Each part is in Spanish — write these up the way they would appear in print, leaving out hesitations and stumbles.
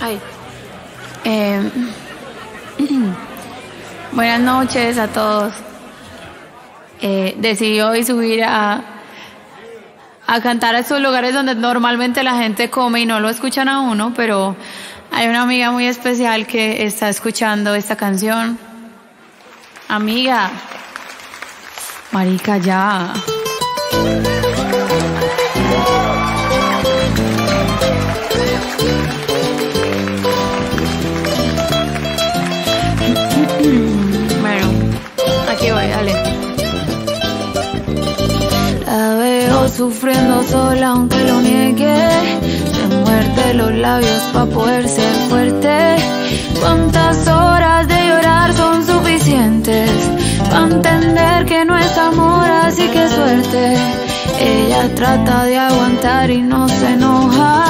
Ay. Buenas noches a todos. Decidí hoy subir a cantar a estos lugares donde normalmente la gente come y no lo escuchan a uno, pero hay una amiga muy especial que está escuchando esta canción. Amiga, marica, ya. Bueno, aquí voy, dale. La veo sufriendo sola aunque lo niegue. Se muerde los labios pa' poder ser fuerte. ¿Cuántas horas de llorar son suficientes pa' entender que no es amor, así que suerte? Ella trata de aguantar y no se enoja.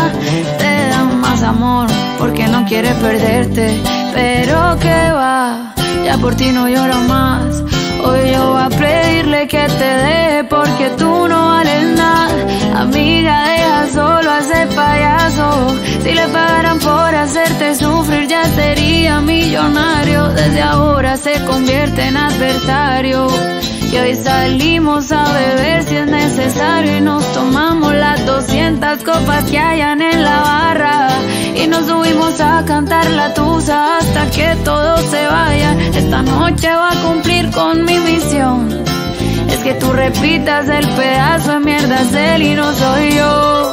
Te da más amor porque no quiere perderte. Pero que va, ya por ti no lloro más. Hoy yo voy a pedirle que te deje porque tú no vales nada. Amiga, deja solo a ese payaso. Si le pagaran por hacerte sufrir ya sería millonario. Desde ahora se convierte en adversario. Y hoy salimos a beber si es necesario. Y nos tomamos las 200 copas que hayan en la barra. Y nos subimos a cantar la Tusa hasta que todos se vayan. Esta noche va a cumplir con mi misión. Es que tú repitas el pedazo de mierda, es él y no soy yo.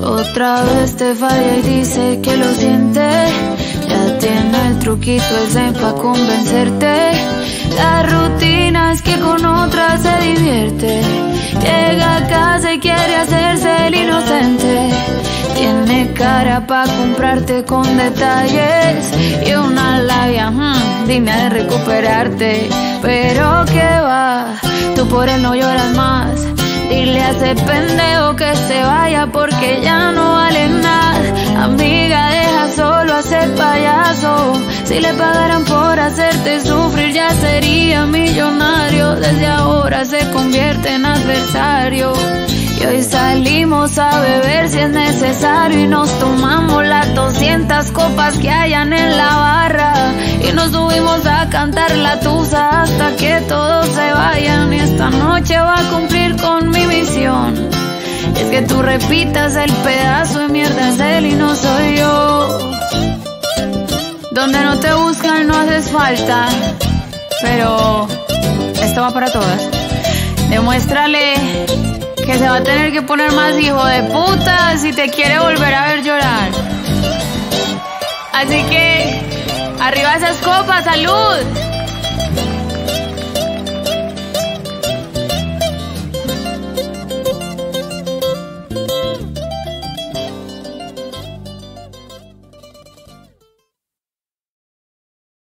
Otra vez te falla y dice que lo siente. Ya tiene el truquito ese pa' convencerte. La rutina es que con otra se divierte. Llega a casa y quiere hacerse el inocente. Tiene cara pa' comprarte con detalles y una labia digna de recuperarte. Pero que va, tú por él no lloras más. Dile a ese pendejo que se vaya porque ya no vale nada. Amiga, deja solo a ese payaso. Si le pagaran por hacerte sufrir ya sería millonario. Desde ahora se convierte en adversario. Y hoy salimos a beber si es necesario. Y nos tomamos las 200 copas que hayan en la barra. Y nos subimos a cantar la Tusa hasta que todos se vayan. Y esta noche va a cumplir con mi misión. Es que tú repitas el pedazo de mierda es él y no soy yo. Donde no te buscan no haces falta. Pero esto va para todas. Demuéstrale que se va a tener que poner más hijo de puta si te quiere volver a ver llorar. Así que, arriba esas copas, salud.